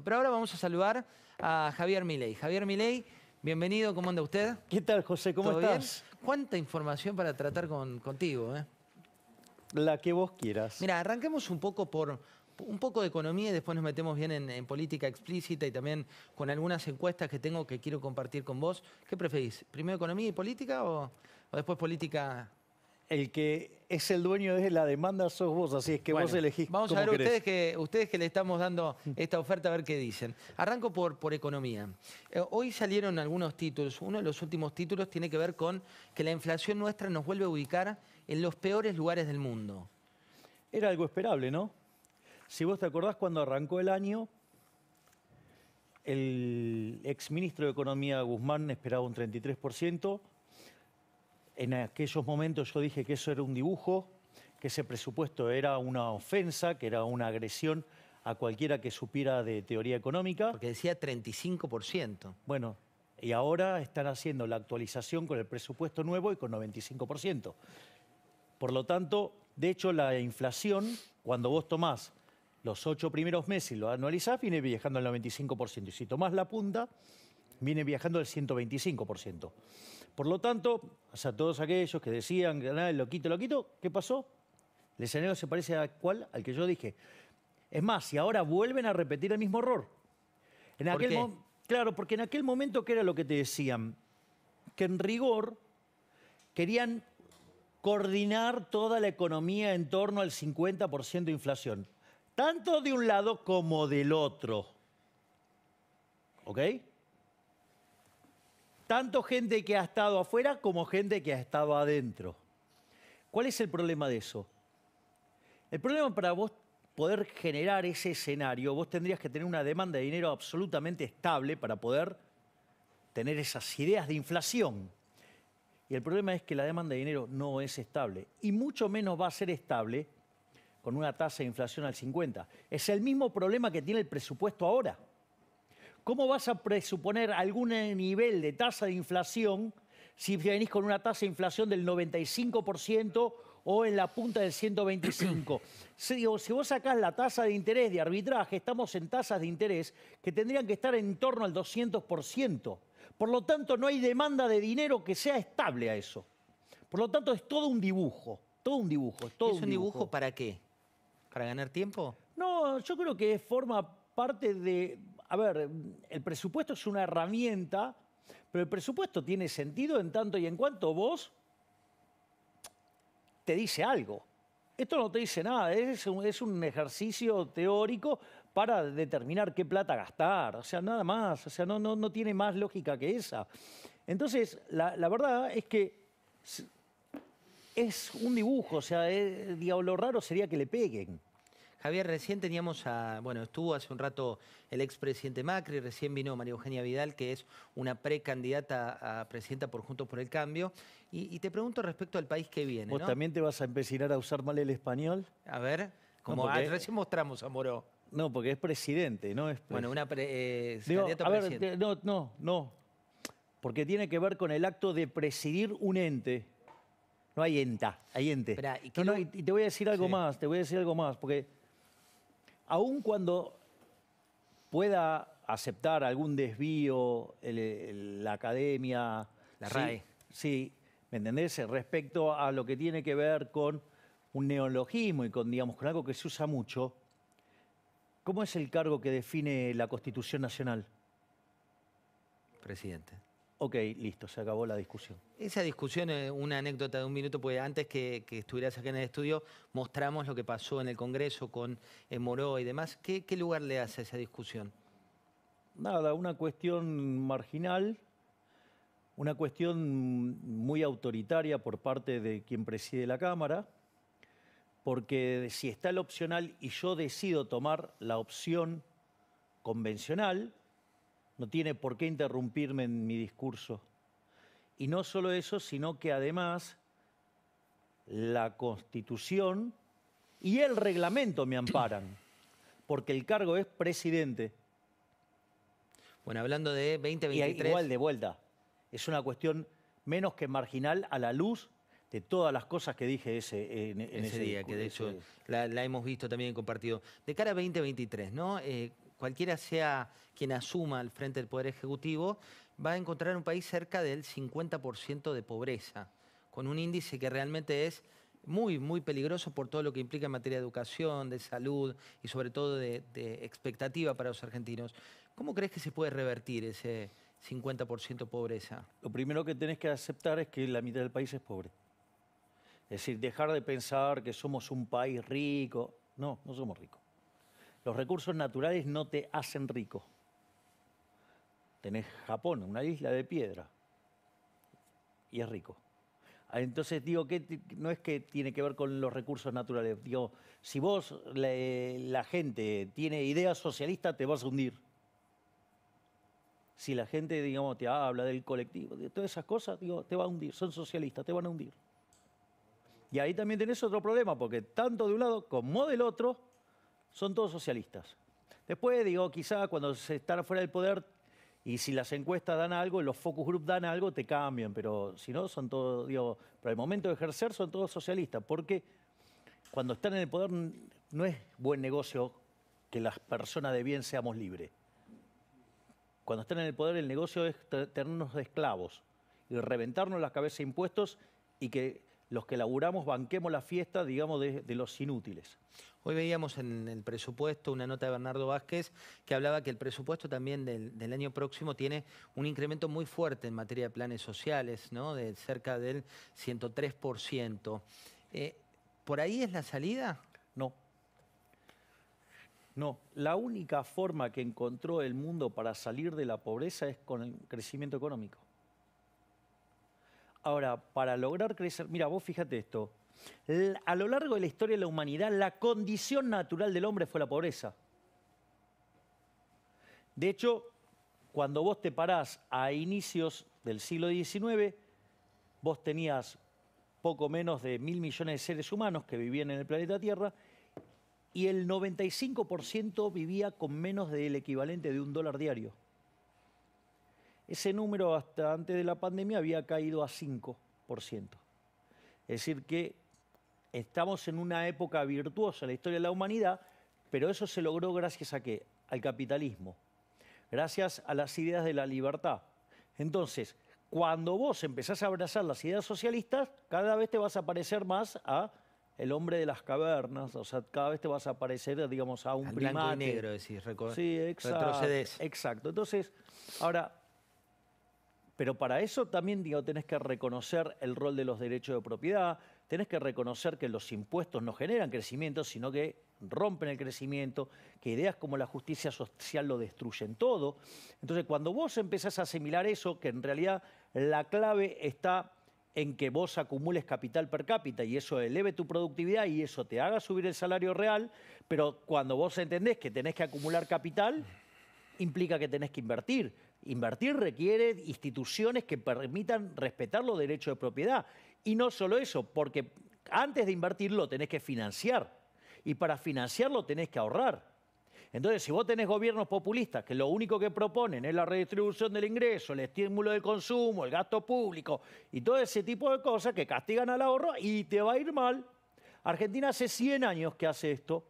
Pero ahora vamos a saludar a Javier Milei. Javier Milei, bienvenido, ¿cómo anda usted? ¿Qué tal, José? ¿Cómo estás? ¿Bien? ¿Cuánta información para tratar contigo? La que vos quieras. Mira, arranquemos un poco por un poco de economía y después nos metemos bien en política explícita y también con algunas encuestas que tengo que quiero compartir con vos. ¿Qué preferís? ¿Primero economía y política o después política? El que es el dueño de la demanda sos vos, así es que bueno, vos elegís. Vamos a ver ustedes que le estamos dando esta oferta, a ver qué dicen. Arranco por economía. Hoy salieron algunos títulos. Uno de los últimos títulos tiene que ver con que la inflación nuestra nos vuelve a ubicar en los peores lugares del mundo. Era algo esperable, ¿no? Si vos te acordás, cuando arrancó el año, el exministro de Economía Guzmán esperaba un 33%. En aquellos momentos yo dije que eso era un dibujo, que ese presupuesto era una ofensa, que era una agresión a cualquiera que supiera de teoría económica. Porque decía 35%. Bueno, y ahora están haciendo la actualización con el presupuesto nuevo y con 95%. Por lo tanto, de hecho, la inflación, cuando vos tomás los 8 primeros meses y lo anualizás, viene viajando al 95%. Y si tomás la punta, viene viajando al 125%. Por lo tanto, a todos aquellos que decían que nada, lo quito, ¿qué pasó? El escenario se parece al que yo dije. Es más, y ahora vuelven a repetir el mismo error. ¿Por qué? Claro, porque en aquel momento, ¿qué era lo que te decían? Que en rigor querían coordinar toda la economía en torno al 50% de inflación. Tanto de un lado como del otro. ¿Ok? Tanto gente que ha estado afuera como gente que ha estado adentro. ¿Cuál es el problema de eso? El problema, para vos poder generar ese escenario, vos tendrías que tener una demanda de dinero absolutamente estable para poder tener esas ideas de inflación. Y el problema es que la demanda de dinero no es estable. Y mucho menos va a ser estable con una tasa de inflación al 50%. Es el mismo problema que tiene el presupuesto ahora. ¿Cómo vas a presuponer algún nivel de tasa de inflación si venís con una tasa de inflación del 95% o en la punta del 125%? Si vos sacás la tasa de interés de arbitraje, estamos en tasas de interés que tendrían que estar en torno al 200%. Por lo tanto, no hay demanda de dinero que sea estable a eso. Por lo tanto, es todo un dibujo. Todo un dibujo. ¿Es un dibujo para qué? ¿Para ganar tiempo? No, yo creo que forma parte de... A ver, el presupuesto es una herramienta, pero el presupuesto tiene sentido en tanto y en cuanto vos te dice algo. Esto no te dice nada, es un ejercicio teórico para determinar qué plata gastar, o sea, nada más, o sea, no tiene más lógica que esa. Entonces, la verdad es que es un dibujo, o sea, lo raro sería que le peguen. Javier, recién teníamos bueno, estuvo hace un rato el expresidente Macri, recién vino María Eugenia Vidal, que es una precandidata a presidenta por Juntos por el Cambio. Y te pregunto respecto al país que viene, ¿no? ¿Vos también te vas a empecinar a usar mal el español? A ver, como recién mostramos a Moró. No, porque es presidente, no es... Bueno, una candidata a presidente. Ver, no, porque tiene que ver con el acto de presidir un ente. No hay enta, hay ente. Esperá, y te voy a decir algo más, porque... Aun cuando pueda aceptar algún desvío la academia... La RAE. Sí, ¿me entendés? Respecto a lo que tiene que ver con un neologismo y con, digamos, con algo que se usa mucho, ¿cómo es el cargo que define la Constitución Nacional? Presidente. Ok, listo, se acabó la discusión. Esa discusión es una anécdota de un minuto, porque antes que estuvieras acá en el estudio mostramos lo que pasó en el Congreso con Moró y demás. ¿Qué lugar le hace a esa discusión? Nada, una cuestión marginal, una cuestión muy autoritaria por parte de quien preside la Cámara, porque si está el opcional y yo decido tomar la opción convencional... No tiene por qué interrumpirme en mi discurso. Y no solo eso, sino que además la Constitución y el reglamento me amparan, porque el cargo es presidente. Bueno, hablando de 2023... Y igual de vuelta. Es una cuestión menos que marginal a la luz de todas las cosas que dije ese día, que de hecho la hemos visto también compartido. De cara a 2023, ¿no? cualquiera sea quien asuma al frente del Poder Ejecutivo, va a encontrar un país cerca del 50% de pobreza, con un índice que realmente es muy, muy peligroso por todo lo que implica en materia de educación, de salud y sobre todo de expectativa para los argentinos. ¿Cómo crees que se puede revertir ese 50% pobreza? Lo primero que tenés que aceptar es que la mitad del país es pobre. Es decir, dejar de pensar que somos un país rico. No, no somos ricos. Los recursos naturales no te hacen rico. Tenés Japón, una isla de piedra, y es rico. Entonces, digo, que no es que tiene que ver con los recursos naturales. Digo, si vos, la gente, tiene ideas socialistas, te vas a hundir. Si la gente, digamos, te habla del colectivo, de todas esas cosas, digo, te va a hundir. Son socialistas, te van a hundir. Y ahí también tenés otro problema, porque tanto de un lado como del otro son todos socialistas. Después, digo, quizá cuando se están fuera del poder, y si las encuestas dan algo, los focus group dan algo, te cambian, pero si no, son todos, digo, para el momento de ejercer son todos socialistas, porque cuando están en el poder no es buen negocio que las personas de bien seamos libres. Cuando están en el poder el negocio es tenernos de esclavos y reventarnos las cabezas de impuestos y que los que laburamos banquemos la fiesta, digamos, de los inútiles. Hoy veíamos en el presupuesto una nota de Bernardo Vázquez que hablaba que el presupuesto también del año próximo tiene un incremento muy fuerte en materia de planes sociales, ¿no? De cerca del 103%. ¿Por ahí es la salida? No. No. La única forma que encontró el mundo para salir de la pobreza es con el crecimiento económico. Ahora, para lograr crecer, mira, vos fíjate esto, a lo largo de la historia de la humanidad, la condición natural del hombre fue la pobreza. De hecho, cuando vos te parás a inicios del siglo XIX, vos tenías poco menos de 1.000 millones de seres humanos que vivían en el planeta Tierra y el 95% vivía con menos del equivalente de $1 diario. Ese número hasta antes de la pandemia había caído a 5%. Es decir que estamos en una época virtuosa en la historia de la humanidad, pero eso se logró gracias a ¿qué? Al capitalismo, gracias a las ideas de la libertad. Entonces, cuando vos empezás a abrazar las ideas socialistas, cada vez te vas a parecer más a el hombre de las cavernas, o sea, cada vez te vas a parecer, digamos, a un primate. Blanco y negro, decís, sí, retrocedes. Exacto. Entonces, ahora... Pero para eso también, digo, tenés que reconocer el rol de los derechos de propiedad, tenés que reconocer que los impuestos no generan crecimiento, sino que rompen el crecimiento, que ideas como la justicia social lo destruyen todo. Entonces, cuando vos empezás a asimilar eso, que en realidad la clave está en que vos acumules capital per cápita y eso eleve tu productividad y eso te haga subir el salario real, pero cuando vos entendés que tenés que acumular capital, implica que tenés que invertir. Invertir requiere instituciones que permitan respetar los derechos de propiedad. Y no solo eso, porque antes de invertirlo tenés que financiar. Y para financiarlo tenés que ahorrar. Entonces, si vos tenés gobiernos populistas que lo único que proponen es la redistribución del ingreso, el estímulo del consumo, el gasto público y todo ese tipo de cosas que castigan al ahorro y te va a ir mal. Argentina hace 100 años que hace esto.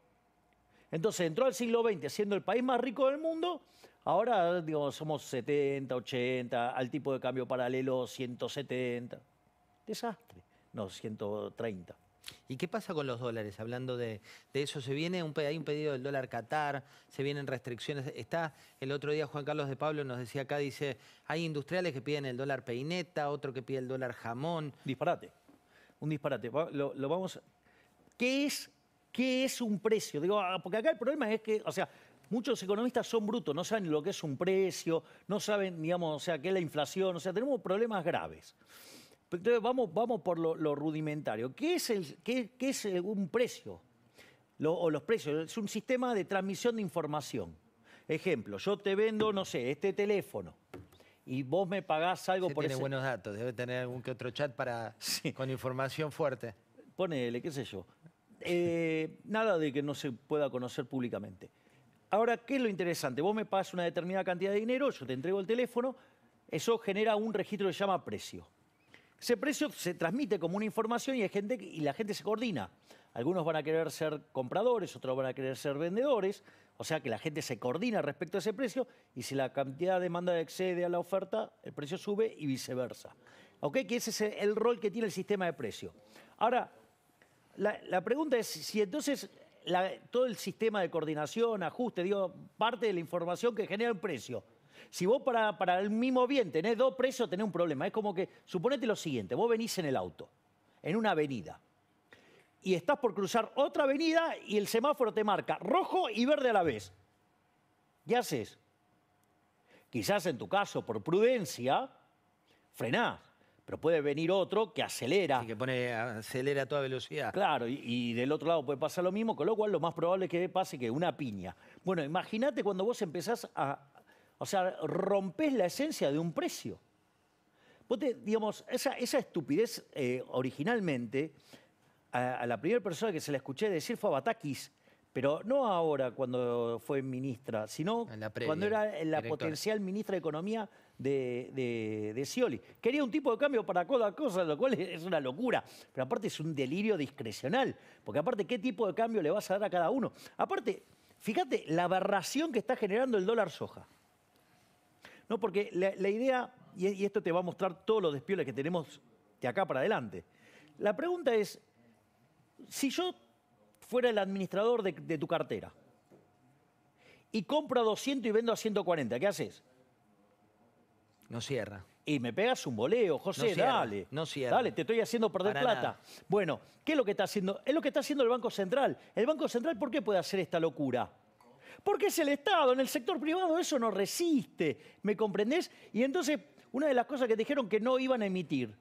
Entonces, entró al siglo XX siendo el país más rico del mundo. Ahora, digamos, somos 70, 80, al tipo de cambio paralelo 170. Desastre. No, 130. ¿Y qué pasa con los dólares? Hablando de eso, se viene hay un pedido del dólar Qatar, se vienen restricciones. Está el otro día Juan Carlos de Pablo nos decía acá, dice, hay industriales que piden el dólar peineta, otro que pide el dólar jamón. Disparate. Un disparate. Lo vamos... ¿Qué es un precio? Digo, porque acá el problema es que, o sea, muchos economistas son brutos, no saben lo que es un precio, no saben, digamos, o sea, qué es la inflación, o sea, tenemos problemas graves. Entonces, vamos por lo rudimentario. ¿Qué es un precio? Los precios, es un sistema de transmisión de información. Ejemplo, yo te vendo, no sé, este teléfono y vos me pagás algo por eso. Tiene buenos datos, debe tener algún que otro chat para sí, con información fuerte. Ponele, qué sé yo. Nada de que no se pueda conocer públicamente. Ahora, ¿qué es lo interesante? Vos me pagas una determinada cantidad de dinero, yo te entrego el teléfono, eso genera un registro que se llama precio. Ese precio se transmite como una información y la gente se coordina. Algunos van a querer ser compradores, otros van a querer ser vendedores. O sea que la gente se coordina respecto a ese precio y si la cantidad de demanda excede a la oferta, el precio sube y viceversa. ¿Ok? Que ese es el rol que tiene el sistema de precio. Ahora, la pregunta es si entonces todo el sistema de coordinación, ajuste, digo, parte de la información que genera el precio. Si vos para el mismo bien tenés dos precios, tenés un problema. Es como que, suponete lo siguiente, vos venís en el auto, en una avenida, y estás por cruzar otra avenida y el semáforo te marca rojo y verde a la vez. ¿Qué haces? Quizás en tu caso, por prudencia, frenás. Pero puede venir otro que acelera. Sí, que acelera a toda velocidad. Claro, y del otro lado puede pasar lo mismo, con lo cual lo más probable es que pase que una piña. Bueno, imagínate cuando vos empezás a... O sea, rompés la esencia de un precio. Vos digamos, esa estupidez originalmente... A la primera persona que se la escuché decir fue a Batakis, pero no ahora cuando fue ministra, sino previa, cuando era la directora, potencial ministra de Economía de Scioli. Quería un tipo de cambio para cada cosa, lo cual es una locura. Pero aparte es un delirio discrecional, porque aparte ¿qué tipo de cambio le vas a dar a cada uno? Aparte, fíjate la aberración que está generando el dólar soja. No, porque la idea, y esto te va a mostrar todos los despioles que tenemos de acá para adelante. La pregunta es... Si yo fuera el administrador de tu cartera y compro a 200 y vendo a 140, ¿qué haces? No cierra. Y me pegas un boleo, José, no cierra, dale. No cierra. Dale, te estoy haciendo perder para plata. Nada. Bueno, ¿qué es lo que está haciendo? Es lo que está haciendo el Banco Central. ¿El Banco Central por qué puede hacer esta locura? Porque es el Estado, en el sector privado eso no resiste, ¿me comprendés? Y entonces, una de las cosas que dijeron que no iban a emitir.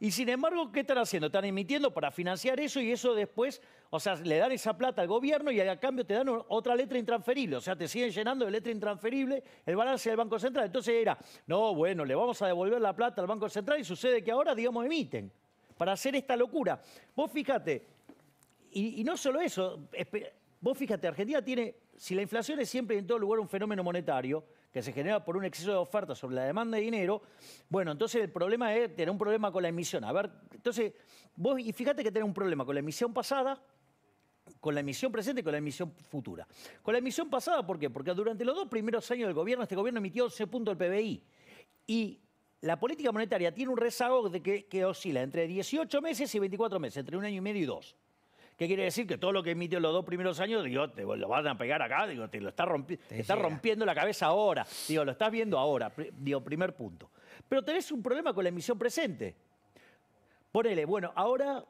Y sin embargo, ¿qué están haciendo? Están emitiendo para financiar eso y eso después, o sea, le dan esa plata al gobierno y a cambio te dan otra letra intransferible. O sea, te siguen llenando de letra intransferible el balance del Banco Central. Entonces era, no, bueno, le vamos a devolver la plata al Banco Central y sucede que ahora, digamos, emiten para hacer esta locura. Vos fíjate, y no solo eso, vos fíjate, Argentina tiene, si la inflación es siempre y en todo lugar un fenómeno monetario, que se genera por un exceso de oferta sobre la demanda de dinero, bueno, entonces el problema es tener un problema con la emisión. A ver, entonces, vos, y fíjate que tenés un problema con la emisión pasada, con la emisión presente y con la emisión futura. Con la emisión pasada, ¿por qué? Porque durante los dos primeros años del gobierno, este gobierno emitió 11 puntos del PBI. Y la política monetaria tiene un rezago de que oscila entre 18 meses y 24 meses, entre un año y medio y dos. ¿Qué quiere decir? Que todo lo que emitió en los dos primeros años, digo, te lo van a pegar acá, digo, te lo está, está rompiendo la cabeza ahora, digo, lo estás viendo ahora, digo, primer punto. Pero tenés un problema con la emisión presente. Ponele, bueno, ahora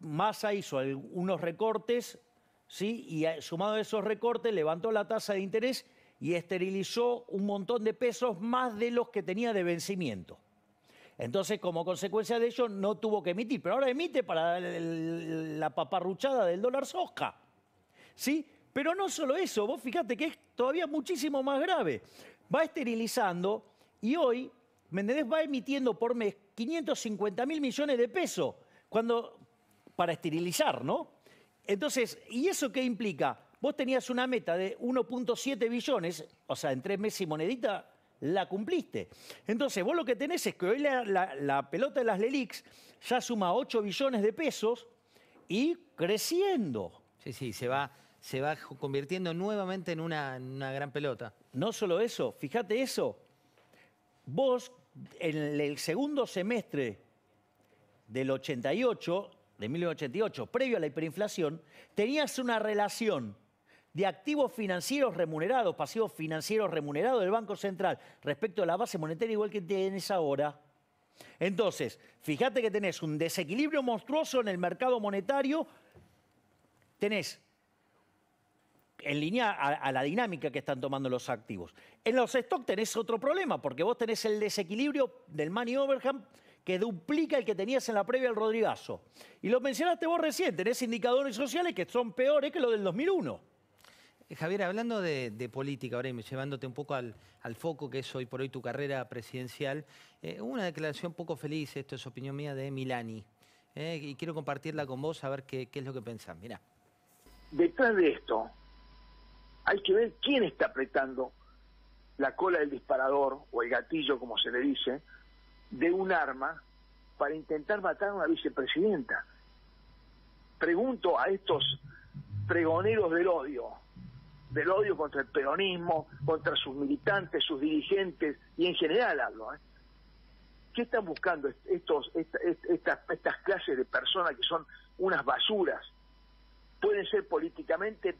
Massa hizo unos recortes, ¿sí? Y sumado a esos recortes levantó la tasa de interés y esterilizó un montón de pesos más de los que tenía de vencimiento. Entonces, como consecuencia de ello, no tuvo que emitir. Pero ahora emite para la paparruchada del dólar soja. ¿Sí? Pero no solo eso. Vos fijate que es todavía muchísimo más grave. Va esterilizando y hoy Menedés va emitiendo por mes 550 mil millones de pesos cuando, para esterilizar, ¿no? Entonces, ¿y eso qué implica? Vos tenías una meta de 1.7 billones, o sea, en 3 meses y monedita... la cumpliste. Entonces, vos lo que tenés es que hoy la pelota de las Lelix ya suma 8 billones de pesos y creciendo. Sí, sí, se va convirtiendo nuevamente en una gran pelota. No solo eso, fíjate eso. Vos, en el segundo semestre del 88, de 1988, previo a la hiperinflación, tenías una relación de activos financieros remunerados, pasivos financieros remunerados del Banco Central respecto a la base monetaria igual que tenés ahora. Entonces, fíjate que tenés un desequilibrio monstruoso en el mercado monetario, tenés en línea a la dinámica que están tomando los activos. En los stocks tenés otro problema, porque vos tenés el desequilibrio del money overhang que duplica el que tenías en la previa al Rodrigazo. Y lo mencionaste vos recién, tenés indicadores sociales que son peores que los del 2001. Javier, hablando de política, ahora llevándote un poco al foco que es hoy por hoy tu carrera presidencial, hubo una declaración poco feliz, esto es opinión mía, de Milani. Y quiero compartirla con vos, a ver qué es lo que pensás. Mirá. Detrás de esto hay que ver quién está apretando la cola del disparador, o el gatillo, como se le dice, de un arma para intentar matar a una vicepresidenta. Pregunto a estos pregoneros del odio, del odio contra el peronismo, contra sus militantes, sus dirigentes, y en general hablo, ¿eh? ¿Qué están buscando estas clases de personas que son unas basuras? Pueden ser políticamente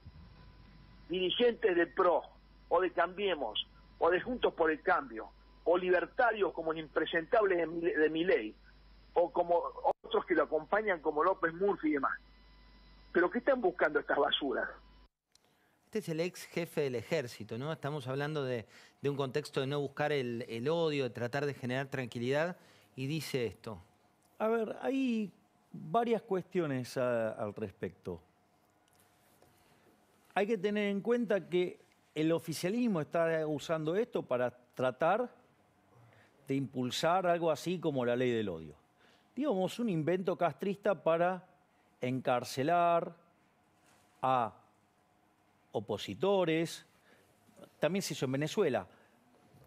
dirigentes del PRO, o de Cambiemos, o de Juntos por el Cambio, o libertarios como el impresentable de Milei, o como otros que lo acompañan como López Murphy y demás. ¿Pero qué están buscando estas basuras? Este es el ex jefe del ejército, ¿no? Estamos hablando de un contexto de no buscar el odio, de tratar de generar tranquilidad, y dice esto. A ver, hay varias cuestiones al respecto. Hay que tener en cuenta que el oficialismo está usando esto para tratar de impulsar algo así como la ley del odio. Digamos, un invento castrista para encarcelar a opositores. También se hizo en Venezuela.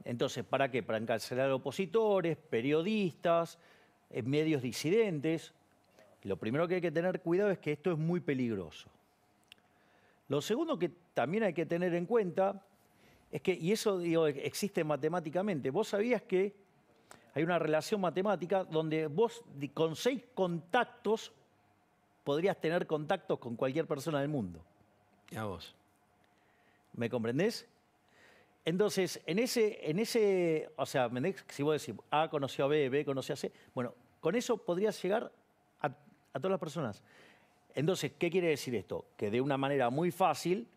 Entonces, ¿para qué? Para encarcelar opositores, periodistas, medios disidentes. Lo primero que hay que tener cuidado es que esto es muy peligroso. Lo segundo que también hay que tener en cuenta es que, y eso digo, existe matemáticamente, vos sabías que hay una relación matemática donde vos con 6 contactos podrías tener contactos con cualquier persona del mundo. Ya vos. ¿Me comprendés? Entonces, o sea, si vos decís, A conoció a B, B conoció a C, bueno, con eso podrías llegar a todas las personas. Entonces, ¿qué quiere decir esto? Que de una manera muy fácil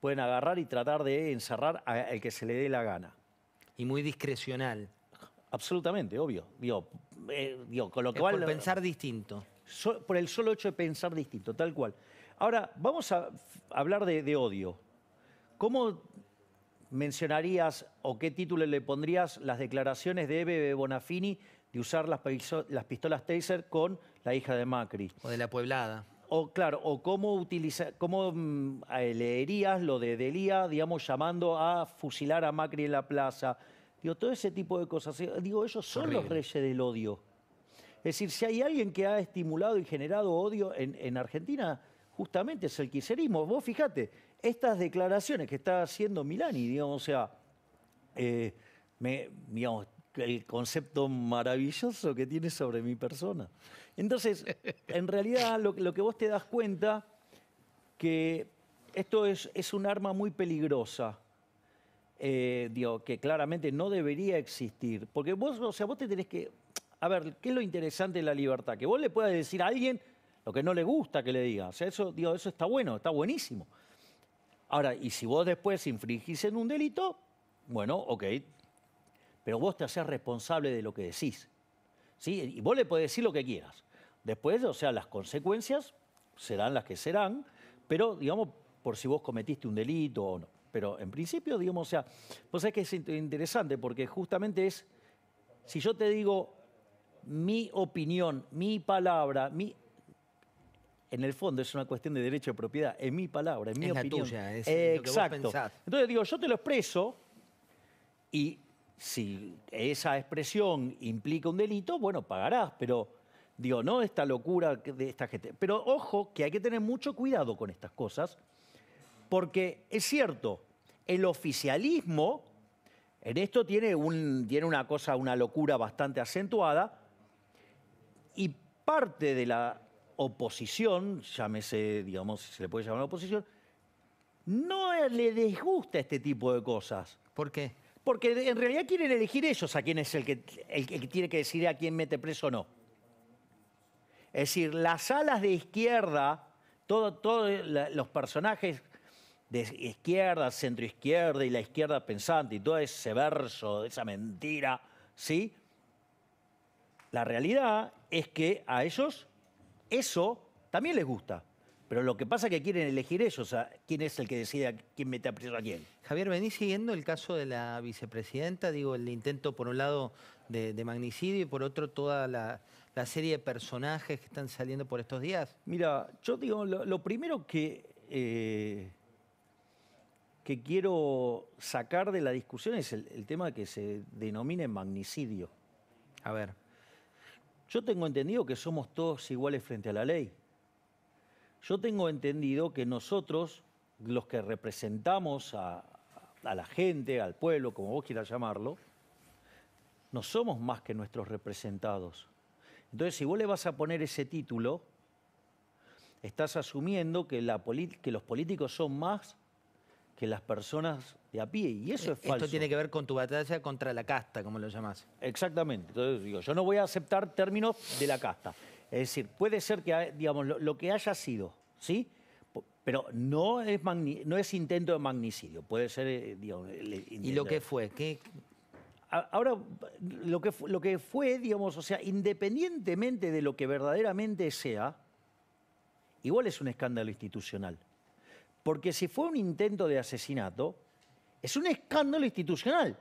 pueden agarrar y tratar de encerrar al que se le dé la gana. Y muy discrecional. Absolutamente, obvio. Con lo cual, por pensar distinto. Por el solo hecho de pensar distinto, tal cual. Ahora, vamos a hablar de odio. ¿Cómo mencionarías o qué título le pondrías las declaraciones de Hebe Bonafini de usar las pistolas Taser con la hija de Macri? O de la Pueblada. O claro, o cómo leerías lo de D'Elía, digamos, llamando a fusilar a Macri en la plaza. Digo, todo ese tipo de cosas. Digo, ellos son horrible. Los reyes del odio. Es decir, si hay alguien que ha estimulado y generado odio en Argentina, justamente es el kirchnerismo. Vos fíjate, estas declaraciones que está haciendo Milani, digamos, o sea, digamos, el concepto maravilloso que tiene sobre mi persona. Entonces, en realidad, lo que vos te das cuenta que esto es un arma muy peligrosa, digo, que claramente no debería existir. Porque vos, o sea, vos te tenés que... A ver, ¿qué es lo interesante de la libertad? Que vos le puedas decir a alguien lo que no le gusta que le diga. O sea, eso, digo, eso está bueno, está buenísimo. Ahora, y si vos después infringís en un delito, bueno, ok, pero vos te hacés responsable de lo que decís, ¿sí? Y vos le podés decir lo que quieras. Después, o sea, las consecuencias serán las que serán, pero, digamos, por si vos cometiste un delito o no. Pero en principio, digamos, o sea, vos sabés que es interesante porque justamente es, si yo te digo mi opinión, mi palabra, en el fondo es una cuestión de derecho de propiedad, es mi palabra, es mi opinión. Es la tuya, es exacto. Lo que vos pensás. Entonces, digo, yo te lo expreso y... si esa expresión implica un delito, bueno, pagarás, pero digo, no esta locura de esta gente. Pero ojo que hay que tener mucho cuidado con estas cosas, porque es cierto, el oficialismo en esto tiene una cosa, una locura bastante acentuada, y parte de la oposición, llámese, digamos, si se le puede llamar oposición, no le disgusta este tipo de cosas. ¿Por qué? Porque en realidad quieren elegir ellos a quién es el que tiene que decidir a quién mete preso o no. Es decir, las alas de izquierda, todos los personajes de izquierda, centroizquierda y la izquierda pensante y todo ese verso, esa mentira, ¿sí? La realidad es que a ellos eso también les gusta. Pero lo que pasa es que quieren elegir ellos a quién es el que decide a quién mete a preso a quién. Javier, venís siguiendo el caso de la vicepresidenta, digo, el intento por un lado de magnicidio y por otro toda la serie de personajes que están saliendo por estos días. Mira, yo digo, lo primero que quiero sacar de la discusión es el tema que se denomina magnicidio. A ver. Yo tengo entendido que somos todos iguales frente a la ley. Yo tengo entendido que nosotros los que representamos a la gente, al pueblo, como vos quieras llamarlo, no somos más que nuestros representados. Entonces, si vos le vas a poner ese título, estás asumiendo que los políticos son más que las personas de a pie, y eso es falso. Esto tiene que ver con tu batalla contra la casta, como lo llamás. Exactamente. Entonces, digo, yo no voy a aceptar términos de la casta. Es decir, puede ser que, digamos, lo que haya sido, ¿sí? Pero no es intento de magnicidio, puede ser, digamos... ¿Y lo que fue? ¿Qué? Ahora, lo que fue, digamos, o sea, independientemente de lo que verdaderamente sea, igual es un escándalo institucional. Porque si fue un intento de asesinato, es un escándalo institucional.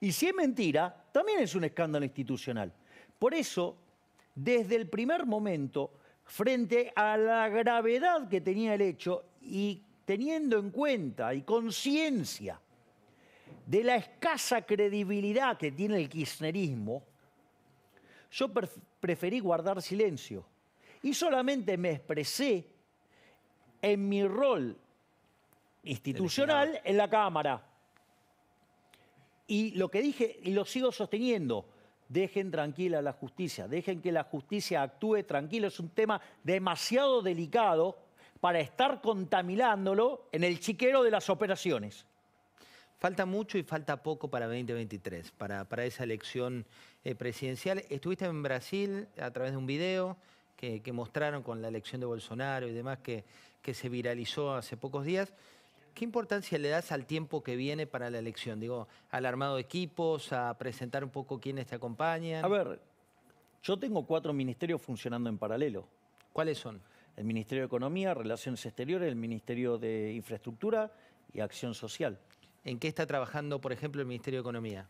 Y si es mentira, también es un escándalo institucional. Por eso, desde el primer momento... Frente a la gravedad que tenía el hecho y teniendo en cuenta y conciencia de la escasa credibilidad que tiene el kirchnerismo, yo preferí guardar silencio y solamente me expresé en mi rol institucional en la Cámara. Y lo que dije, y lo sigo sosteniendo, dejen tranquila la justicia, dejen que la justicia actúe tranquila. Es un tema demasiado delicado para estar contaminándolo en el chiquero de las operaciones. Falta mucho y falta poco para 2023, para esa elección presidencial. Estuviste en Brasil a través de un video que mostraron con la elección de Bolsonaro y demás que se viralizó hace pocos días. ¿Qué importancia le das al tiempo que viene para la elección? Digo, al armado de equipos, a presentar un poco quiénes te acompañan. A ver, yo tengo 4 ministerios funcionando en paralelo. ¿Cuáles son? El Ministerio de Economía, Relaciones Exteriores, el Ministerio de Infraestructura y Acción Social. ¿En qué está trabajando, por ejemplo, el Ministerio de Economía?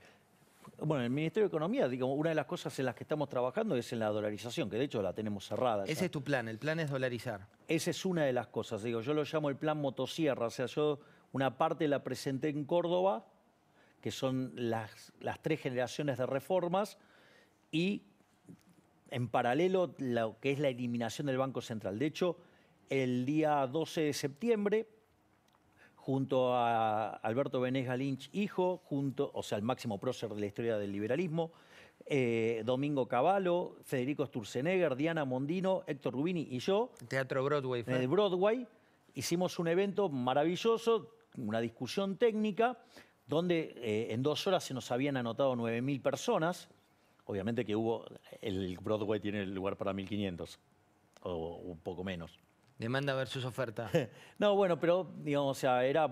Bueno, el Ministerio de Economía, digamos, una de las cosas en las que estamos trabajando es en la dolarización, que de hecho la tenemos cerrada. Ese es tu plan, el plan es dolarizar. Esa es una de las cosas, digo, yo lo llamo el plan motosierra, o sea, yo una parte la presenté en Córdoba, que son las 3 generaciones de reformas, y en paralelo lo que es la eliminación del Banco Central. De hecho, el día 12 de septiembre... junto a Alberto Benegas Lynch, hijo, o sea, el máximo prócer de la historia del liberalismo, Domingo Cavallo, Federico Sturzenegger, Diana Mondino, Héctor Rubini y yo. Teatro Broadway. En el Broadway hicimos un evento maravilloso, una discusión técnica, donde en 2 horas se nos habían anotado 9.000 personas. Obviamente que hubo... El Broadway tiene lugar para 1.500, o un poco menos. Demanda versus oferta. No, bueno, pero digamos, o sea, era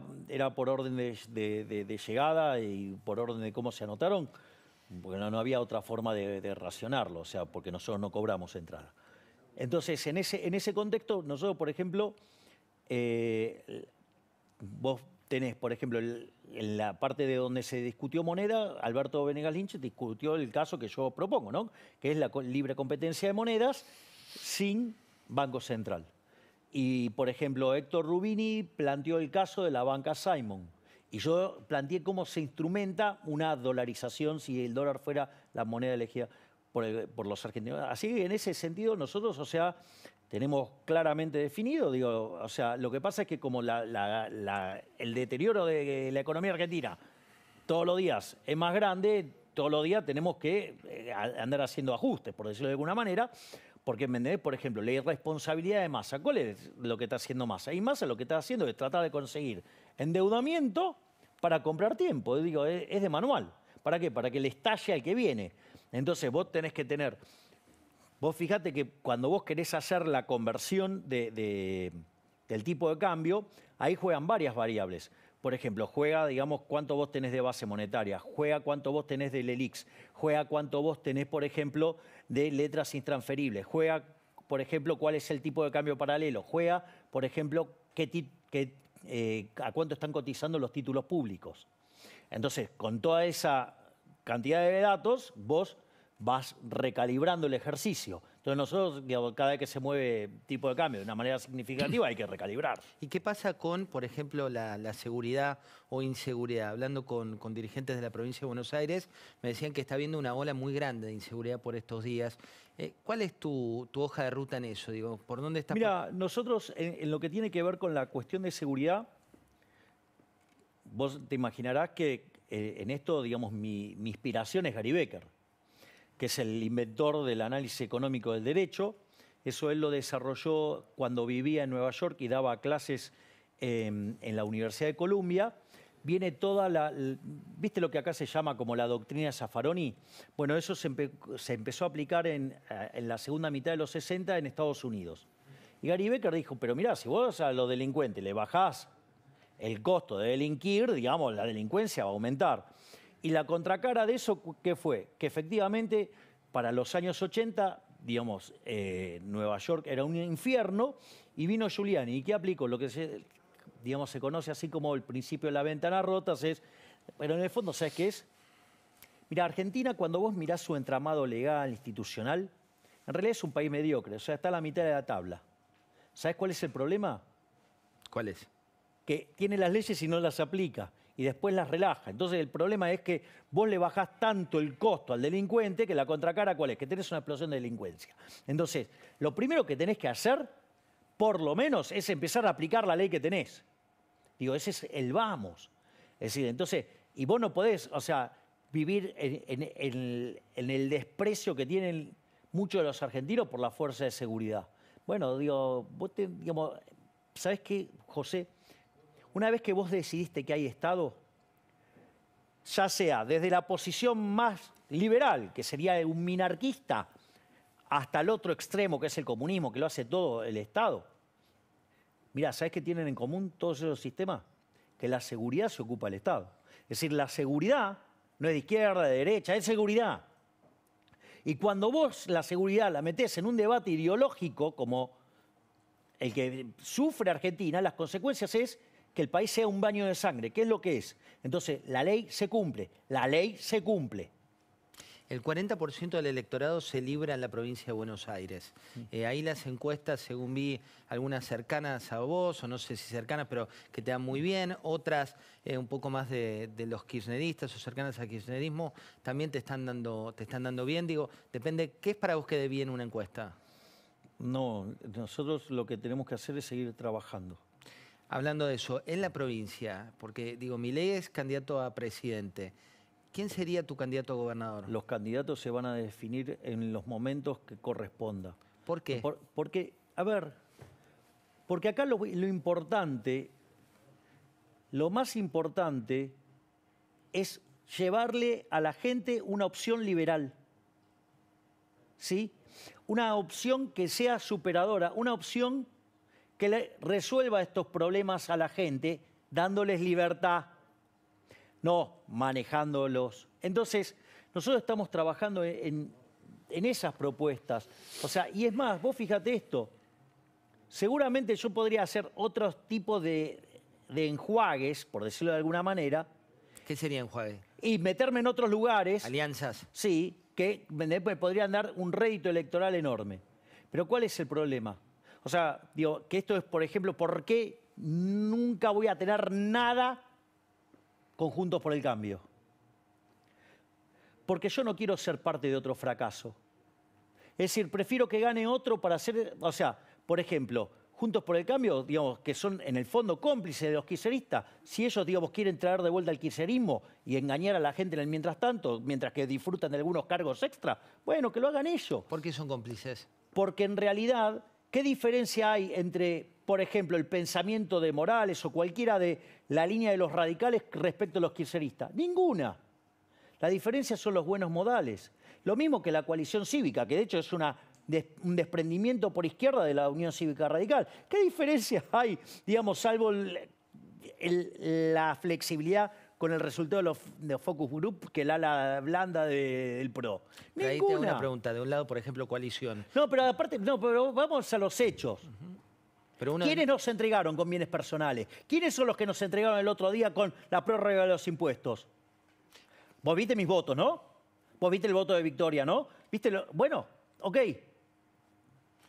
por orden de llegada y por orden de cómo se anotaron, porque no había otra forma de racionarlo, o sea, porque nosotros no cobramos entrada. Entonces, en ese contexto, nosotros, por ejemplo, vos tenés, por ejemplo, en la parte de donde se discutió moneda, Alberto Benegas Lynch discutió el caso que yo propongo, ¿no? Que es la libre competencia de monedas sin Banco Central. Y, por ejemplo, Héctor Rubini planteó el caso de la banca Simon. Y yo planteé cómo se instrumenta una dolarización si el dólar fuera la moneda elegida por los argentinos. Así que, en ese sentido, nosotros, o sea, tenemos claramente definido. Digo, o sea, lo que pasa es que como el deterioro de la economía argentina todos los días es más grande, todos los días tenemos que andar haciendo ajustes, por decirlo de alguna manera. Porque, ¿me entendés? Por ejemplo, la irresponsabilidad de Massa. ¿Cuál es lo que está haciendo Massa? Y Massa lo que está haciendo es tratar de conseguir endeudamiento para comprar tiempo. Digo, es de manual. ¿Para qué? Para que le estalle al que viene. Entonces, vos tenés que tener... Vos fijate que cuando vos querés hacer la conversión del tipo de cambio, ahí juegan varias variables. Por ejemplo, juega, digamos, cuánto vos tenés de base monetaria, juega cuánto vos tenés del ELIX, juega cuánto vos tenés, por ejemplo, de letras intransferibles, juega, por ejemplo, cuál es el tipo de cambio paralelo, juega, por ejemplo, a cuánto están cotizando los títulos públicos. Entonces, con toda esa cantidad de datos, vos vas recalibrando el ejercicio. Entonces nosotros, digamos, cada vez que se mueve tipo de cambio de una manera significativa hay que recalibrar. ¿Y qué pasa con, por ejemplo, la seguridad o inseguridad? Hablando con dirigentes de la provincia de Buenos Aires, me decían que está habiendo una ola muy grande de inseguridad por estos días. ¿Cuál es tu hoja de ruta en eso? Digo, ¿por dónde está? Mira, nosotros en lo que tiene que ver con la cuestión de seguridad, Vos te imaginarás que en esto, digamos, mi inspiración es Gary Becker, que es el inventor del análisis económico del derecho. Eso él lo desarrolló cuando vivía en Nueva York y daba clases en la Universidad de Columbia. Viene toda la... ¿Viste lo que acá se llama como la doctrina Zaffaroni? Bueno, eso se empezó a aplicar en la segunda mitad de los 60 en Estados Unidos. Y Gary Becker dijo, pero mirá, si vos a los delincuentes le bajás el costo de delinquir, digamos, la delincuencia va a aumentar. Y la contracara de eso, ¿qué fue? Que efectivamente para los años 80, digamos, Nueva York era un infierno y vino Giuliani. ¿Y qué aplicó? Lo que se conoce así como el principio de la ventana rota, pero en el fondo, ¿sabes qué es? Mira, Argentina, cuando vos mirás su entramado legal, institucional, en realidad es un país mediocre, o sea, está a la mitad de la tabla. ¿Sabes cuál es el problema? ¿Cuál es? Que tiene las leyes y no las aplica, y después las relaja. Entonces, el problema es que vos le bajás tanto el costo al delincuente que la contracara, ¿cuál es? Que tenés una explosión de delincuencia. Entonces, lo primero que tenés que hacer, por lo menos, es empezar a aplicar la ley que tenés. Digo, ese es el vamos. Es decir, entonces, y vos no podés, o sea, vivir en el desprecio que tienen muchos de los argentinos por la fuerza de seguridad. Bueno, digo, vos digamos, ¿sabés qué, José? Una vez que vos decidiste que hay Estado, ya sea desde la posición más liberal, que sería un minarquista, hasta el otro extremo, que es el comunismo, que lo hace todo el Estado. Mirá, ¿sabés qué tienen en común todos esos sistemas? Que la seguridad se ocupa el Estado. Es decir, la seguridad no es de izquierda, de derecha, es seguridad. Y cuando vos la seguridad la metés en un debate ideológico, como el que sufre Argentina, las consecuencias es que el país sea un baño de sangre. ¿Qué es lo que es? Entonces, la ley se cumple. La ley se cumple. El 40% del electorado se libra en la provincia de Buenos Aires. Ahí las encuestas, según vi, algunas cercanas a vos, o no sé si cercanas, pero que te dan muy bien. Otras, un poco más de los kirchneristas o cercanas al kirchnerismo, también te están dando bien. Digo, depende, ¿qué es para vos que dé bien una encuesta? No, nosotros lo que tenemos que hacer es seguir trabajando. Hablando de eso, en la provincia, porque digo, Milei es candidato a presidente, ¿quién sería tu candidato a gobernador? Los candidatos se van a definir en los momentos que corresponda. ¿Por qué? Porque, a ver, porque acá lo importante, lo más importante es llevarle a la gente una opción liberal, ¿sí? Una opción que sea superadora, una opción que le resuelva estos problemas a la gente, dándoles libertad, no manejándolos. Entonces, nosotros estamos trabajando en esas propuestas. O sea, y es más, vos fíjate esto, seguramente yo podría hacer otros tipos de enjuagues, por decirlo de alguna manera. ¿Qué sería enjuague? Y meterme en otros lugares. Alianzas. Sí, que me podrían dar un rédito electoral enorme. Pero ¿cuál es el problema? O sea, digo, que esto es, por ejemplo, ¿por qué nunca voy a tener nada con Juntos por el Cambio? Porque yo no quiero ser parte de otro fracaso. Es decir, prefiero que gane otro para hacer... O sea, por ejemplo, Juntos por el Cambio, digamos, que son en el fondo cómplices de los kirchneristas. Si ellos, digamos, quieren traer de vuelta el kirchnerismo y engañar a la gente en el mientras tanto, mientras que disfrutan de algunos cargos extra, bueno, que lo hagan ellos. ¿Por qué son cómplices? Porque en realidad... ¿Qué diferencia hay entre, por ejemplo, el pensamiento de Morales o cualquiera de la línea de los radicales respecto a los kirchneristas? Ninguna. La diferencia son los buenos modales. Lo mismo que la coalición cívica, que de hecho es un desprendimiento por izquierda de la Unión Cívica Radical. ¿Qué diferencia hay, digamos, salvo la flexibilidad con el resultado de los focus group que el ala blanda del PRO? Ninguna. Ahí tengo una pregunta. De un lado, por ejemplo, coalición. No, pero aparte, no, pero vamos a los hechos. Pero ¿quiénes nos entregaron con bienes personales? ¿Quiénes son los que nos entregaron el otro día con la prórroga de los impuestos? Vos viste mis votos, ¿no? Vos viste el voto de Victoria, ¿no? ¿Viste lo... Bueno, ok.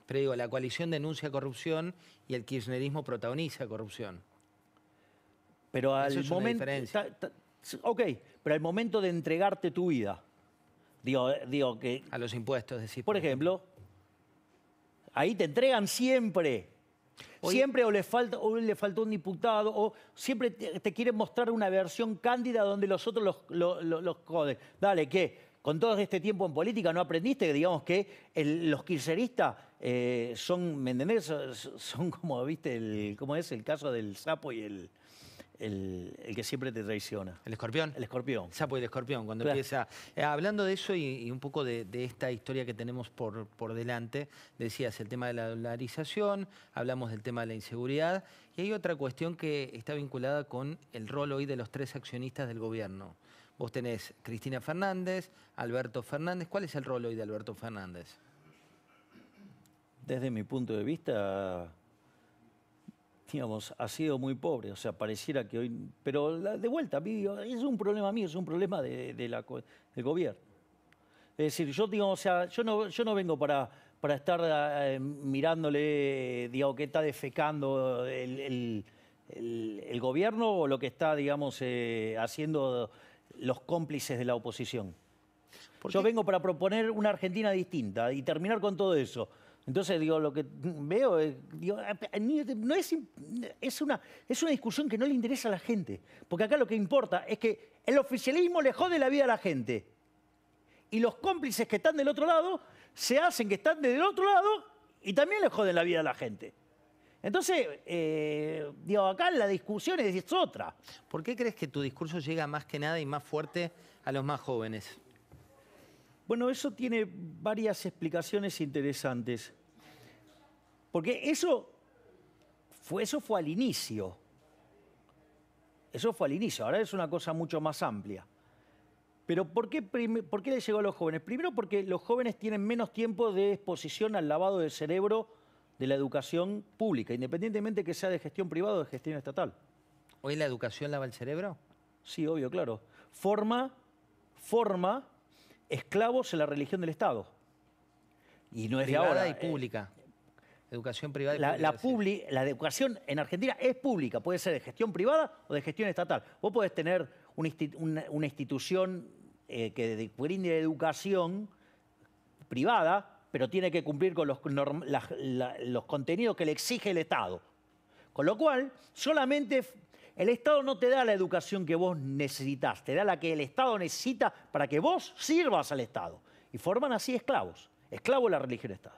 Pero digo, la coalición denuncia corrupción y el kirchnerismo protagoniza corrupción. Pero al momento, pero al momento de entregarte tu vida, digo que... A los impuestos, decís. Por ejemplo, ahí te entregan siempre. Hoy... Siempre o le faltó un diputado, o siempre te quieren mostrar una versión cándida donde los otros los joden. Dale, que con todo este tiempo en política no aprendiste, digamos que los kirchneristas son, ¿me entendés? Son como, ¿viste? ¿Cómo es el caso del sapo y el que siempre te traiciona? ¿El escorpión? El escorpión. Sapo y el escorpión, cuando claro. Empieza... hablando de eso y un poco de esta historia que tenemos por delante, decías el tema de la dolarización, hablamos del tema de la inseguridad, y hay otra cuestión que está vinculada con el rol hoy de los tres accionistas del gobierno. Vos tenés Cristina Fernández, Alberto Fernández. ¿Cuál es el rol hoy de Alberto Fernández? Desde mi punto de vista... digamos, ha sido muy pobre, o sea, pareciera que hoy... Pero de vuelta, es un problema mío, es un problema del gobierno. Es decir, yo digo, o sea, yo no vengo para estar mirándole, digo, que está defecando el gobierno o lo que está, digamos, haciendo los cómplices de la oposición. Yo vengo para proponer una Argentina distinta y terminar con todo eso. Entonces, digo, lo que veo es, digo, no es una discusión que no le interesa a la gente. Porque acá lo que importa es que el oficialismo le jode la vida a la gente. Y los cómplices que están del otro lado se hacen que están del otro lado y también le joden la vida a la gente. Entonces, digo, acá la discusión es otra. ¿Por qué crees que tu discurso llega más que nada y más fuerte a los más jóvenes? Bueno, eso tiene varias explicaciones interesantes. Porque eso fue al inicio. Eso fue al inicio. Ahora es una cosa mucho más amplia. Pero ¿por qué le llegó a los jóvenes? Primero porque los jóvenes tienen menos tiempo de exposición al lavado del cerebro de la educación pública, independientemente que sea de gestión privada o de gestión estatal. ¿Hoy la educación lava el cerebro? Sí, obvio, claro. Forma esclavos en la religión del Estado. Y no es de ahora. Privada y pública. Educación privada y pública. La educación en Argentina es pública. Puede ser de gestión privada o de gestión estatal. Vos podés tener una institución que brinde educación privada, pero tiene que cumplir con los contenidos que le exige el Estado. Con lo cual, solamente... El Estado no te da la educación que vos necesitás, te da la que el Estado necesita para que vos sirvas al Estado. Y forman así esclavos de la religión del Estado.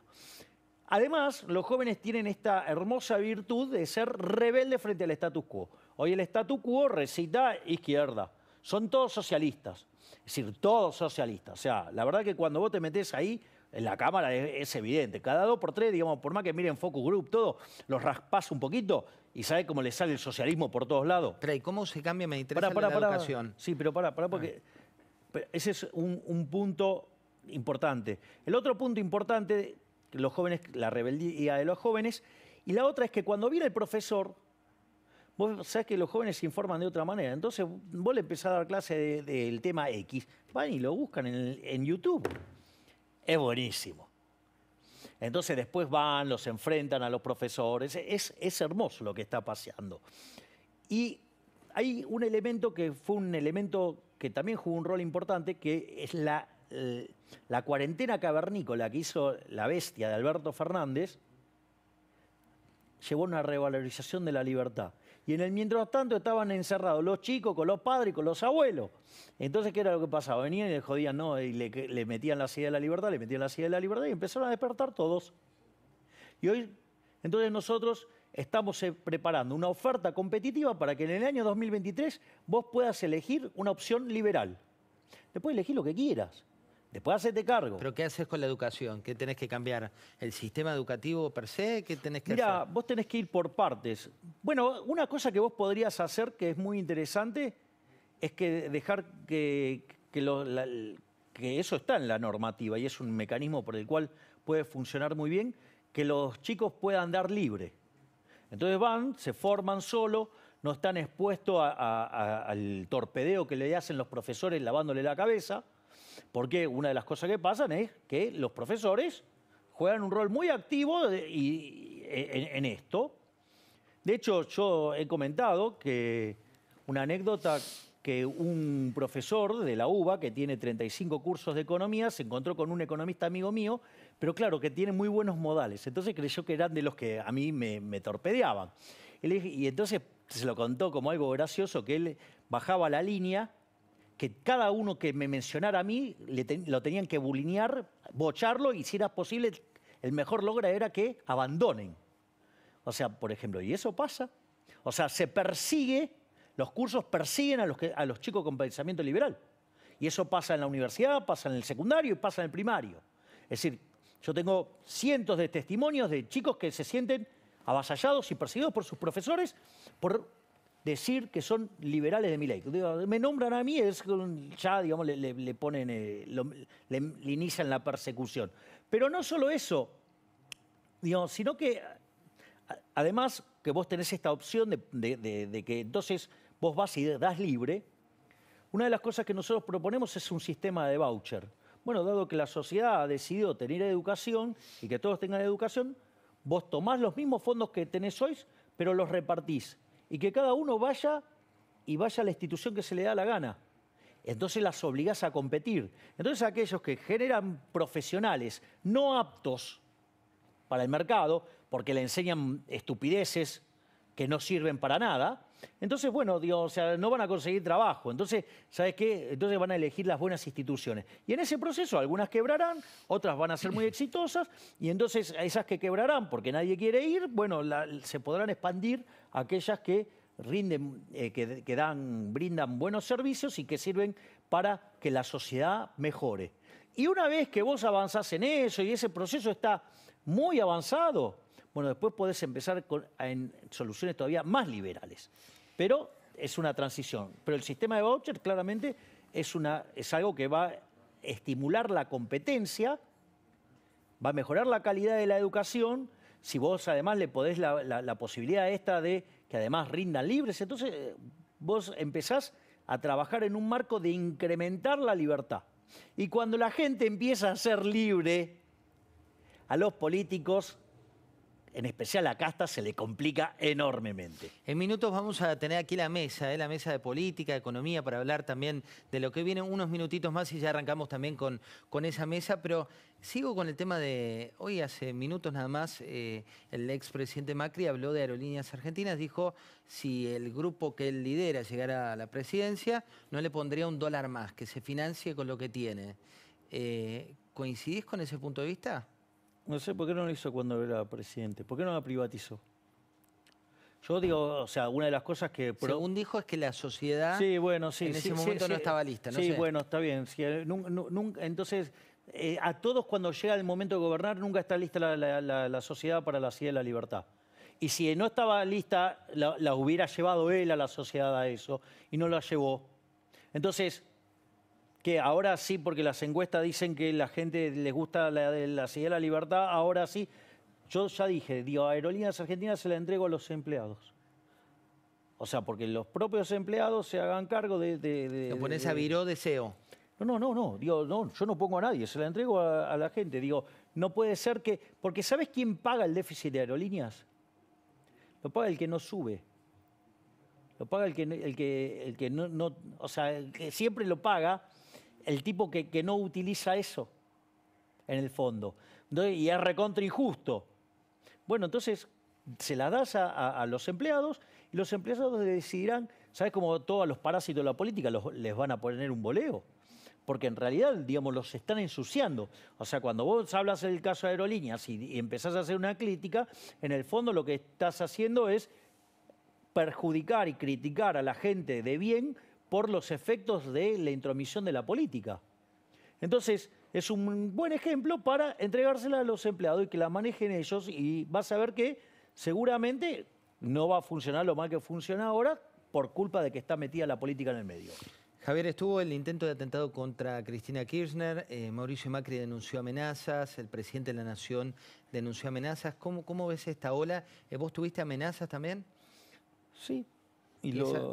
Además, los jóvenes tienen esta hermosa virtud de ser rebeldes frente al status quo. Hoy el status quo recita izquierda, son todos socialistas, es decir, todos socialistas. O sea, la verdad que cuando vos te metés ahí, en la Cámara es evidente, cada 2 por 3, digamos, por más que miren Focus Group, todo, los raspás un poquito... Y sabe cómo le sale el socialismo por todos lados. Pero ¿y cómo se cambia? Me interesa la educación. Sí, pero porque ese es un punto importante. El otro punto importante, los jóvenes, la rebeldía de los jóvenes, y la otra es que cuando viene el profesor, vos sabés que los jóvenes se informan de otra manera. Entonces vos le empezás a dar clase del tema X, van y lo buscan en YouTube. Es buenísimo. Entonces después van, los enfrentan a los profesores. Es hermoso lo que está pasando. Y hay un elemento que fue un elemento que también jugó un rol importante, que es la cuarentena cavernícola que hizo la bestia de Alberto Fernández, llevó a una revalorización de la libertad. Y en el mientras tanto estaban encerrados los chicos con los padres y con los abuelos. Entonces, ¿qué era lo que pasaba? Venían y le jodían, no, y le metían la silla de la libertad, le metían la silla de la libertad y empezaron a despertar todos. Y hoy, entonces nosotros estamos preparando una oferta competitiva para que en el año 2023 vos puedas elegir una opción liberal. Después elegir lo que quieras. Después hacete cargo. ¿Pero qué haces con la educación? ¿Qué tenés que cambiar? ¿El sistema educativo per se? ¿Qué tenés que hacer? Mirá, vos tenés que ir por partes. Bueno, una cosa que vos podrías hacer que es muy interesante es que dejar que eso está en la normativa y es un mecanismo por el cual puede funcionar muy bien, que los chicos puedan andar libre. Entonces van, se forman solo, no están expuestos al torpedeo que le hacen los profesores lavándole la cabeza. Porque una de las cosas que pasan es que los profesores juegan un rol muy activo en esto. De hecho, yo he comentado que una anécdota que un profesor de la UBA, que tiene 35 cursos de economía, se encontró con un economista amigo mío, pero claro, que tiene muy buenos modales. Entonces creyó que eran de los que a mí me torpedeaban. Y entonces se lo contó como algo gracioso, que él bajaba la línea, que cada uno que me mencionara a mí lo tenían que bulinear, bocharlo, y si era posible, el mejor logro era que abandonen. O sea, por ejemplo, y eso pasa. O sea, se persigue, los cursos persiguen a los chicos con pensamiento liberal. Y eso pasa en la universidad, pasa en el secundario y pasa en el primario. Es decir, yo tengo cientos de testimonios de chicos que se sienten avasallados y perseguidos por sus profesores por decir que son liberales de Milei. Me nombran a mí, ya digamos, le inician la persecución. Pero no solo eso, digamos, sino que además que vos tenés esta opción de que entonces vos vas y das libre. Una de las cosas que nosotros proponemos es un sistema de voucher. Bueno, dado que la sociedad ha decidido tener educación y que todos tengan educación, vos tomás los mismos fondos que tenés hoy, pero los repartís. Y que cada uno vaya a la institución que se le da la gana. Entonces las obligás a competir. Entonces aquellos que generan profesionales no aptos para el mercado, porque le enseñan estupideces que no sirven para nada, entonces, bueno, digo, o sea, no van a conseguir trabajo. Entonces, ¿sabes qué? Entonces van a elegir las buenas instituciones. Y en ese proceso algunas quebrarán, otras van a ser muy exitosas, y entonces esas que quebrarán porque nadie quiere ir, bueno, se podrán expandir aquellas que rinden, brindan buenos servicios y que sirven para que la sociedad mejore. Y una vez que vos avanzás en eso y ese proceso está muy avanzado, bueno, después podés empezar en soluciones todavía más liberales. Pero es una transición. Pero el sistema de voucher claramente es algo que va a estimular la competencia, va a mejorar la calidad de la educación. Si vos además le podés la posibilidad esta de que además rindan libres, entonces vos empezás a trabajar en un marco de incrementar la libertad. Y cuando la gente empieza a ser libre, a los políticos, en especial a casta, se le complica enormemente. En minutos vamos a tener aquí la mesa de política, de economía, para hablar también de lo que viene, unos minutitos más, y ya arrancamos también con esa mesa. Pero sigo con el tema de hoy. Hace minutos nada más, el expresidente Macri habló de Aerolíneas Argentinas, dijo si el grupo que él lidera llegara a la presidencia, no le pondría un dólar más, que se financie con lo que tiene. ¿Coincidís con ese punto de vista? No sé por qué no lo hizo cuando era presidente. ¿Por qué no la privatizó? Yo digo, o sea, una de las cosas que... Según dijo es que la sociedad en ese momento no estaba lista. No sí, sé. Bueno, está bien. Sí, nunca, entonces, a todos cuando llega el momento de gobernar nunca está lista la sociedad para la ciudad de la libertad. Y si no estaba lista, la hubiera llevado él a la sociedad a eso y no la llevó. Entonces... que ahora sí, porque las encuestas dicen que la gente les gusta la idea de la libertad, ahora sí. Yo ya dije, digo, Aerolíneas Argentinas se la entrego a los empleados. O sea, porque los propios empleados se hagan cargo de ¿Lo pones a viró deseo? No. Digo, no, yo no pongo a nadie, se la entrego a la gente. Digo, no puede ser que... Porque ¿sabes quién paga el déficit de Aerolíneas? Lo paga el que no sube. Lo paga el que no... O sea, el que siempre lo paga... el tipo que no utiliza eso en el fondo. Entonces, y es recontra injusto. Bueno, entonces se la das a los empleados y los empleados decidirán, ¿sabes cómo todos los parásitos de la política les van a poner un boleo? Porque en realidad, digamos, los están ensuciando. O sea, cuando vos hablas del caso de Aerolíneas y empezás a hacer una crítica, en el fondo lo que estás haciendo es perjudicar y criticar a la gente de bien por los efectos de la intromisión de la política. Entonces, es un buen ejemplo para entregársela a los empleados y que la manejen ellos, y vas a ver que seguramente no va a funcionar lo mal que funciona ahora por culpa de que está metida la política en el medio. Javier, estuvo el intento de atentado contra Cristina Kirchner, Mauricio Macri denunció amenazas, el presidente de la Nación denunció amenazas. ¿Cómo ves esta ola? ¿Vos tuviste amenazas también? Sí.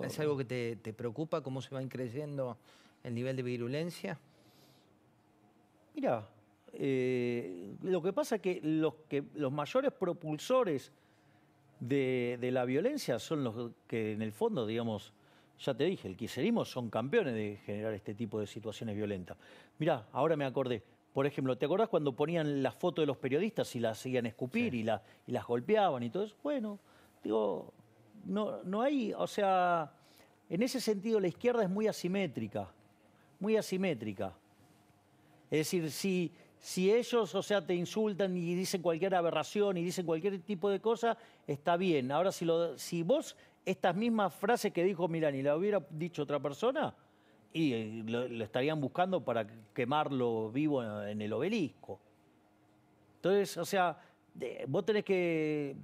¿Es algo que te preocupa? ¿Cómo se va increciendo el nivel de virulencia? Mirá, lo que pasa es que los mayores propulsores de la violencia son los que en el fondo, digamos, Ya te dije, el kirchnerismo son campeones de generar este tipo de situaciones violentas. Mirá, ahora me acordé. Por ejemplo, ¿te acordás cuando ponían las fotos de los periodistas y las hacían escupir, sí, y las golpeaban y todo eso? Bueno, digo, no hay... O sea, en ese sentido la izquierda es muy asimétrica. Muy asimétrica. Es decir, si ellos, o sea, te insultan y dicen cualquier aberración y dicen cualquier tipo de cosa, está bien. Ahora, si vos estas mismas frases que dijo Milani la hubiera dicho otra persona... Y lo estarían buscando para quemarlo vivo en el obelisco. Entonces, o sea, vos tenés que...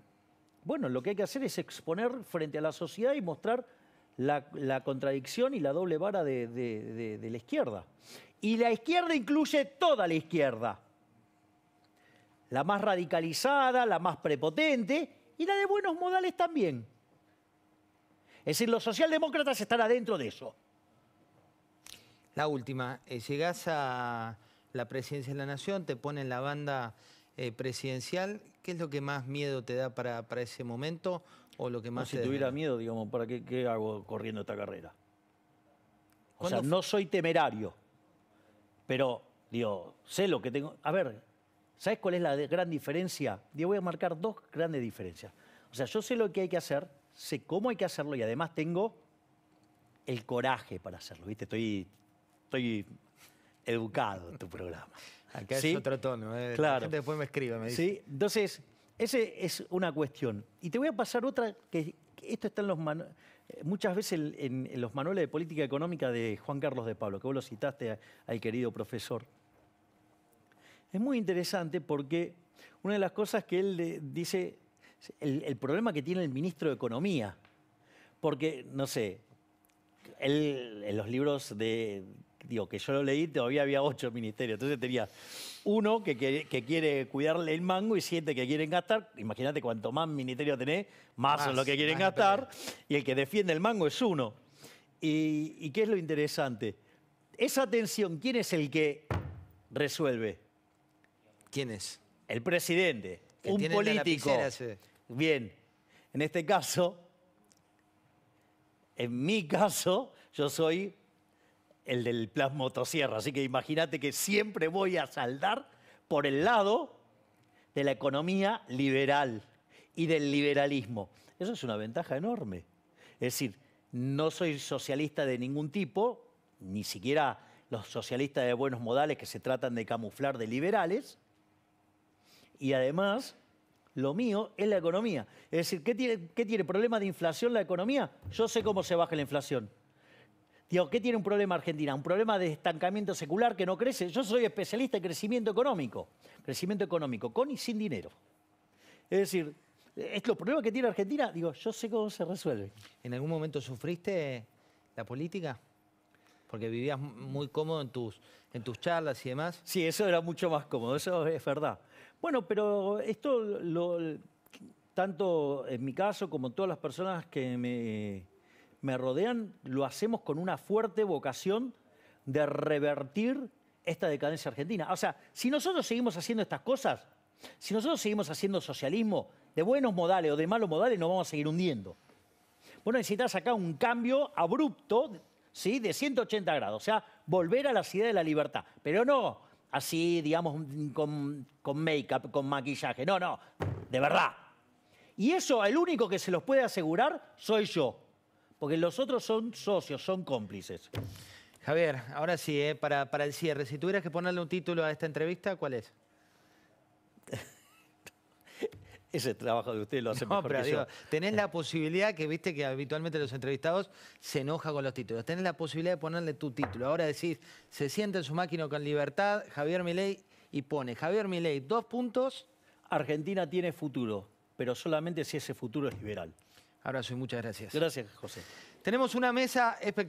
Bueno, lo que hay que hacer es exponer frente a la sociedad y mostrar la contradicción y la doble vara de la izquierda. Y la izquierda incluye toda la izquierda. La más radicalizada, la más prepotente y la de buenos modales también. Es decir, los socialdemócratas están adentro de eso. La última, llegás a la presidencia de la Nación, te ponen la banda presidencial. ¿Qué es lo que más miedo te da para ese momento? O lo que más si tuviera miedo, digamos, ¿para qué hago corriendo esta carrera? O sea, no soy temerario, pero, digo, sé lo que tengo. A ver, ¿sabés cuál es la gran diferencia? Yo voy a marcar dos grandes diferencias. O sea, yo sé lo que hay que hacer, sé cómo hay que hacerlo y además tengo el coraje para hacerlo, ¿viste? Estoy educado en tu programa. Acá es otro tono. Claro. La gente después me escribe, me dice. ¿Sí? Entonces, esa es una cuestión. Y te voy a pasar otra, que esto está en los muchas veces en los manuales de política económica de Juan Carlos de Pablo, que vos lo citaste al querido profesor. Es muy interesante porque una de las cosas que él dice, el problema que tiene el ministro de Economía, porque, no sé, él en los libros de... Digo, que yo lo leí, todavía había 8 ministerios. Entonces tenía uno que quiere cuidarle el mango y 7 que quieren gastar. Imagínate, cuanto más ministerios tenés, más son los que quieren gastar. Y el que defiende el mango es uno. ¿Y qué es lo interesante? Esa tensión, ¿quién es el que resuelve? ¿Quién es? El presidente. Que un político. Bien. En este caso, en mi caso, yo soy... el del plan motosierra. Así que imagínate que siempre voy a saldar por el lado de la economía liberal y del liberalismo. Eso es una ventaja enorme. Es decir, no soy socialista de ningún tipo, ni siquiera los socialistas de buenos modales que se tratan de camuflar de liberales. Y además, lo mío es la economía. Es decir, ¿qué tiene problema de inflación la economía? Yo sé cómo se baja la inflación. Digo, ¿qué tiene un problema Argentina? Un problema de estancamiento secular que no crece. Yo soy especialista en crecimiento económico. Crecimiento económico, con y sin dinero. Es decir, los problemas que tiene Argentina, digo, yo sé cómo se resuelven. ¿En algún momento sufriste la política? Porque vivías muy cómodo en tus charlas y demás. Sí, eso era mucho más cómodo, eso es verdad. Bueno, pero esto, tanto en mi caso como en todas las personas que me rodean, lo hacemos con una fuerte vocación de revertir esta decadencia argentina. O sea, si nosotros seguimos haciendo estas cosas, si nosotros seguimos haciendo socialismo de buenos modales o de malos modales, nos vamos a seguir hundiendo. Vos necesitás acá un cambio abrupto, ¿sí?, de 180 grados, o sea, volver a la ciudad de la libertad. Pero no así, digamos, con make-up, con maquillaje. No, de verdad. Y eso, el único que se los puede asegurar soy yo. Porque los otros son socios, son cómplices. Javier, ahora sí, para el cierre, si tuvieras que ponerle un título a esta entrevista, ¿cuál es? Ese trabajo de usted lo hace mejor pero que digo, yo. Tenés la posibilidad, que viste que habitualmente los entrevistados se enojan con los títulos, tenés la posibilidad de ponerle tu título. Ahora decís, se sienta en su máquina con libertad, Javier Milei, y pone Javier Milei, 2 puntos. Argentina tiene futuro, pero solamente si ese futuro es liberal. Abrazo y muchas gracias. Gracias, José. Tenemos una mesa espectacular.